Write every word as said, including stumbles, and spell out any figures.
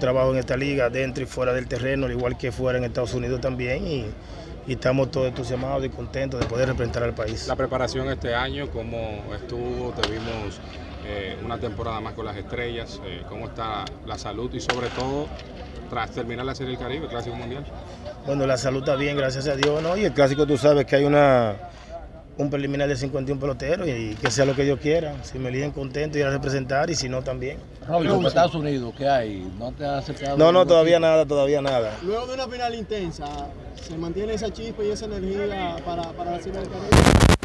Trabajo en esta liga, dentro y fuera del terreno, al igual que fuera en Estados Unidos también, y, y estamos todos entusiasmados y contentos de poder representar al país. La preparación este año, ¿cómo estuvo? Te vimos eh, una temporada más con las estrellas, eh, ¿cómo está la salud y sobre todo tras terminar la Serie del Caribe, el Clásico Mundial? Bueno, la salud está bien, gracias a Dios, ¿no? Y el Clásico, tú sabes que hay una... un preliminar de cincuenta y uno peloteros y que sea lo que ellos quieran. Si me eligen contento, ir a representar y si no, también. Robinson, en Estados Unidos, ¿qué hay? ¿No te has acercado? No, no, todavía tiempo? nada, todavía nada. Luego de una final intensa, ¿se mantiene esa chispa y esa energía para, para la Serie del Caribe?